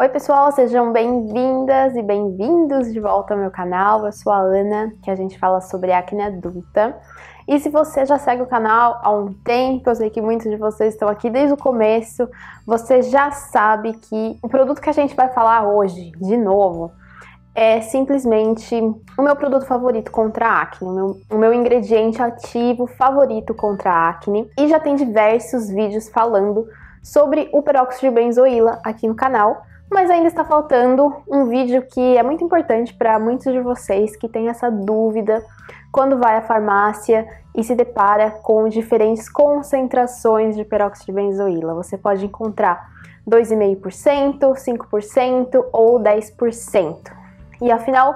Oi pessoal, sejam bem-vindas e bem-vindos de volta ao meu canal. Eu sou a Ana, que a gente fala sobre acne adulta. E se você já segue o canal há um tempo, eu sei que muitos de vocês estão aqui desde o começo, você já sabe que o produto que a gente vai falar hoje, de novo, é simplesmente o meu produto favorito contra a acne, o meu ingrediente ativo favorito contra a acne. E já tem diversos vídeos falando sobre o peróxido de benzoíla aqui no canal. Mas ainda está faltando um vídeo que é muito importante para muitos de vocês que têm essa dúvida quando vai à farmácia e se depara com diferentes concentrações de peróxido de benzoíla. Você pode encontrar 2,5%, 5% ou 10%. E afinal,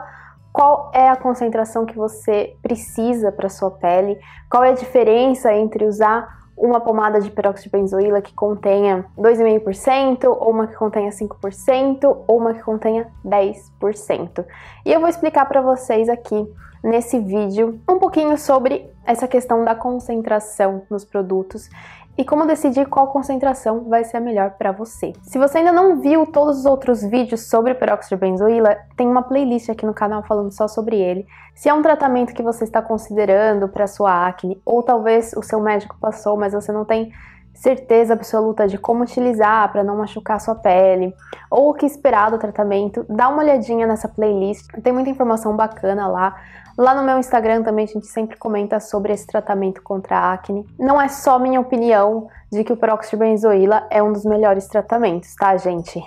qual é a concentração que você precisa para sua pele? Qual é a diferença entre usar uma pomada de peróxido de benzoíla que contenha 2,5%, ou uma que contenha 5%, ou uma que contenha 10%. E eu vou explicar para vocês aqui nesse vídeo um pouquinho sobre essa questão da concentração nos produtos e como decidir qual concentração vai ser a melhor para você. Se você ainda não viu todos os outros vídeos sobre peróxido de benzoíla, tem uma playlist aqui no canal falando só sobre ele. Se é um tratamento que você está considerando para sua acne, ou talvez o seu médico passou, mas você não tem certeza absoluta de como utilizar para não machucar sua pele, ou o que esperar do tratamento, dá uma olhadinha nessa playlist, tem muita informação bacana lá. Lá no meu Instagram também a gente sempre comenta sobre esse tratamento contra a acne. Não é só minha opinião de que o peróxido de benzoíla é um dos melhores tratamentos, tá, gente?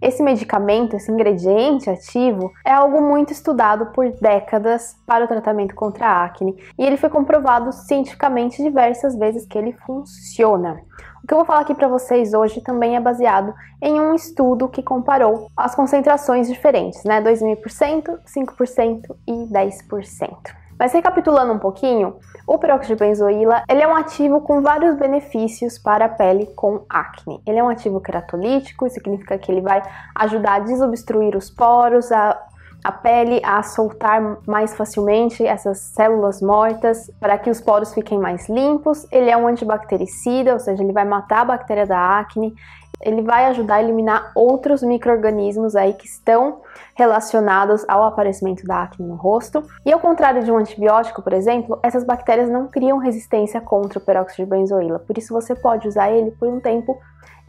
Esse medicamento, esse ingrediente ativo, é algo muito estudado por décadas para o tratamento contra a acne. E ele foi comprovado cientificamente diversas vezes que ele funciona. O que eu vou falar aqui para vocês hoje também é baseado em um estudo que comparou as concentrações diferentes, né? 2,5%, 5% e 10%. Mas recapitulando um pouquinho, o peróxido de benzoíla, ele é um ativo com vários benefícios para a pele com acne. Ele é um ativo queratolítico, significa que ele vai ajudar a desobstruir os poros, a pele a soltar mais facilmente essas células mortas para que os poros fiquem mais limpos. Ele é um antibactericida, ou seja, ele vai matar a bactéria da acne. Ele vai ajudar a eliminar outros micro-organismos aí que estão relacionados ao aparecimento da acne no rosto. E ao contrário de um antibiótico, por exemplo, essas bactérias não criam resistência contra o peróxido de benzoíla. Por isso você pode usar ele por um tempo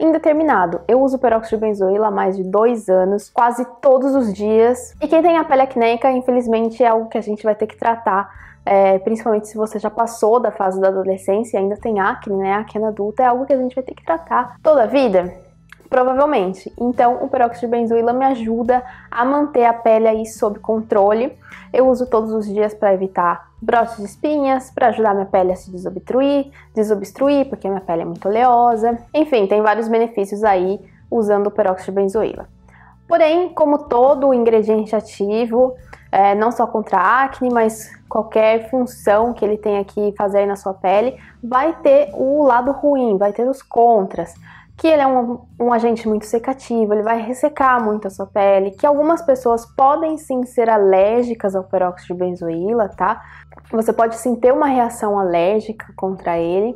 indeterminado. Eu uso peróxido de benzoíla há mais de 2 anos, quase todos os dias. E quem tem a pele acneica, infelizmente, é algo que a gente vai ter que tratar, principalmente se você já passou da fase da adolescência e ainda tem acne, né? Acne adulta é algo que a gente vai ter que tratar toda a vida, provavelmente. Então, o peróxido de benzoíla me ajuda a manter a pele aí sob controle. Eu uso todos os dias para evitar brotes de espinhas, para ajudar minha pele a se desobstruir, porque minha pele é muito oleosa. Enfim, tem vários benefícios aí usando o peróxido de benzoíla. Porém, como todo ingrediente ativo, não só contra a acne, mas qualquer função que ele tenha que fazer na sua pele, vai ter o lado ruim, vai ter os contras. Que ele é um agente muito secativo, ele vai ressecar muito a sua pele, que algumas pessoas podem sim ser alérgicas ao peróxido de benzoíla, tá? Você pode sim ter uma reação alérgica contra ele.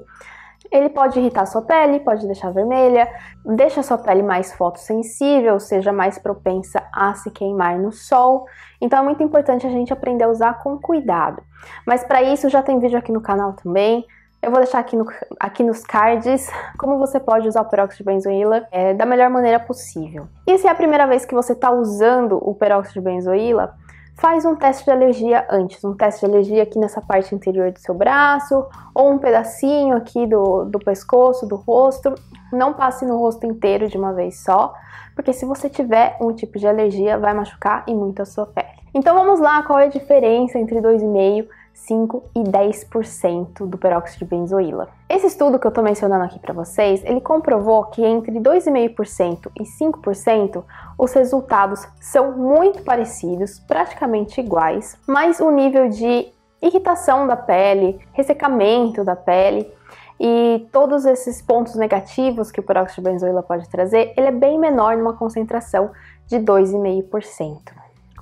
Ele pode irritar a sua pele, pode deixar vermelha, deixa a sua pele mais fotossensível, ou seja, mais propensa a se queimar no sol. Então é muito importante a gente aprender a usar com cuidado. Mas para isso já tem vídeo aqui no canal também. Eu vou deixar aqui nos cards como você pode usar o peróxido de benzoíla da melhor maneira possível. E se é a primeira vez que você está usando o peróxido de benzoíla, faz um teste de alergia antes. Um teste de alergia aqui nessa parte interior do seu braço, ou um pedacinho aqui do pescoço, do rosto. Não passe no rosto inteiro de uma vez só, porque se você tiver um tipo de alergia, vai machucar e muito a sua pele. Então vamos lá, qual é a diferença entre 2,5%, 5% e 10% do peróxido de benzoíla? Esse estudo que eu tô mencionando aqui para vocês, ele comprovou que entre 2,5% e 5%, os resultados são muito parecidos, praticamente iguais, mas o nível de irritação da pele, ressecamento da pele e todos esses pontos negativos que o peróxido de benzoíla pode trazer, ele é bem menor numa concentração de 2,5%.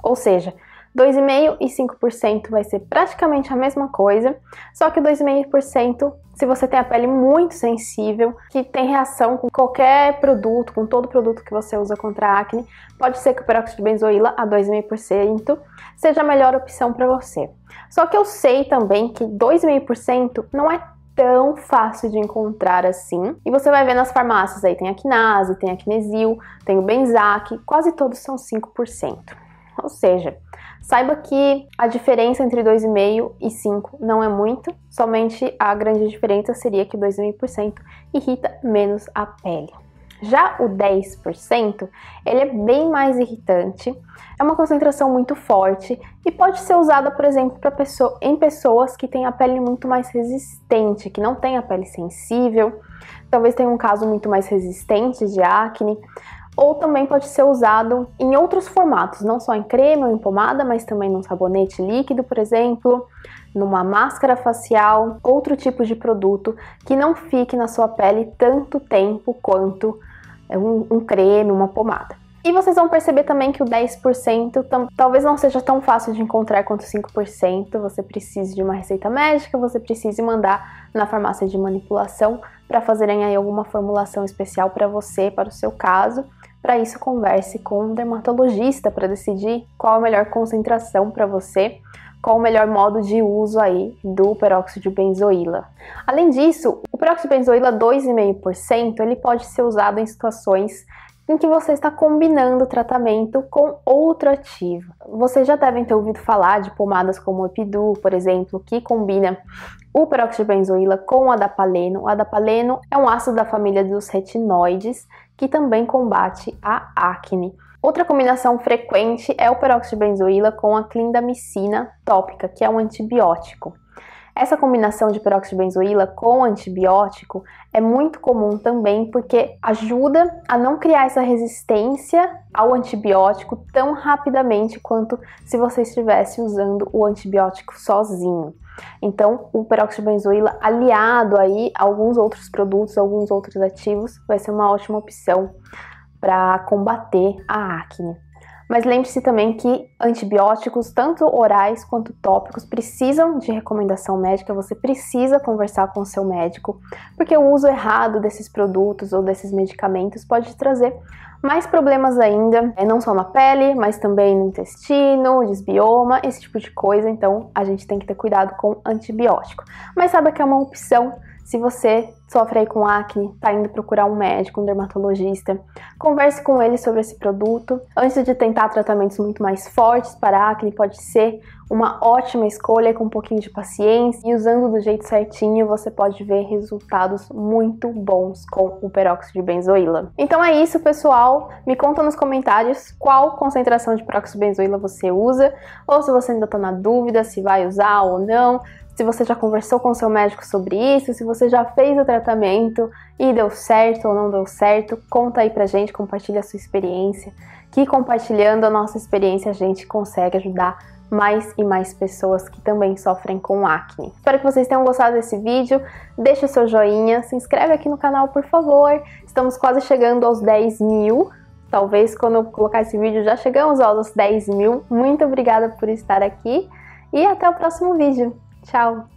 Ou seja, 2,5% e 5% vai ser praticamente a mesma coisa, só que 2,5% se você tem a pele muito sensível, que tem reação com qualquer produto, com todo produto que você usa contra a acne, pode ser que o peróxido de benzoíla a 2,5% seja a melhor opção para você. Só que eu sei também que 2,5% não é tão fácil de encontrar assim. E você vai ver nas farmácias aí, tem Acnase, tem Acnesil, tem o Benzac, quase todos são 5%. Ou seja, saiba que a diferença entre 2,5% e 5% não é muito, somente a grande diferença seria que 2,5% irrita menos a pele. Já o 10%, ele é bem mais irritante, é uma concentração muito forte e pode ser usada, por exemplo, em pessoas que têm a pele muito mais resistente, que não tem a pele sensível, talvez tenha um caso muito mais resistente de acne, ou também pode ser usado em outros formatos, não só em creme ou em pomada, mas também num sabonete líquido, por exemplo, numa máscara facial, outro tipo de produto que não fique na sua pele tanto tempo quanto um creme, uma pomada. E vocês vão perceber também que o 10% talvez não seja tão fácil de encontrar quanto 5%, você precisa de uma receita médica, você precisa mandar na farmácia de manipulação para fazerem aí alguma formulação especial para você, para o seu caso. Para isso, converse com um dermatologista para decidir qual a melhor concentração para você, qual o melhor modo de uso aí do peróxido de benzoíla. Além disso, o peróxido de benzoíla 2,5%, ele pode ser usado em situações em que você está combinando o tratamento com outro ativo. Vocês já devem ter ouvido falar de pomadas como o Epiduo, por exemplo, que combina o peróxido de benzoíla com o adapaleno. O adapaleno é um ácido da família dos retinoides, que também combate a acne. Outra combinação frequente é o peróxido de benzoíla com a clindamicina tópica, que é um antibiótico. Essa combinação de peróxido de benzoíla com antibiótico é muito comum também porque ajuda a não criar essa resistência ao antibiótico tão rapidamente quanto se você estivesse usando o antibiótico sozinho. Então, o peróxido de benzoíla aliado aí a alguns outros produtos, alguns outros ativos, vai ser uma ótima opção para combater a acne. Mas lembre-se também que antibióticos, tanto orais quanto tópicos, precisam de recomendação médica, você precisa conversar com o seu médico, porque o uso errado desses produtos ou desses medicamentos pode trazer mais problemas ainda, não só na pele, mas também no intestino, desbioma, esse tipo de coisa, então a gente tem que ter cuidado com antibiótico. Mas saiba que é uma opção. Se você sofre aí com acne, tá indo procurar um médico, um dermatologista, converse com ele sobre esse produto. Antes de tentar tratamentos muito mais fortes para a acne, pode ser uma ótima escolha com um pouquinho de paciência e usando do jeito certinho, você pode ver resultados muito bons com o peróxido de benzoíla. Então é isso, pessoal. Me conta nos comentários qual concentração de peróxido de benzoíla você usa, ou se você ainda tá na dúvida se vai usar ou não. Se você já conversou com o seu médico sobre isso, se você já fez o tratamento e deu certo ou não deu certo, conta aí pra gente, compartilha a sua experiência, que compartilhando a nossa experiência a gente consegue ajudar mais e mais pessoas que também sofrem com acne. Espero que vocês tenham gostado desse vídeo, deixa o seu joinha, se inscreve aqui no canal, por favor. Estamos quase chegando aos 10.000, talvez quando eu colocar esse vídeo já chegamos aos 10.000. Muito obrigada por estar aqui e até o próximo vídeo. Tchau!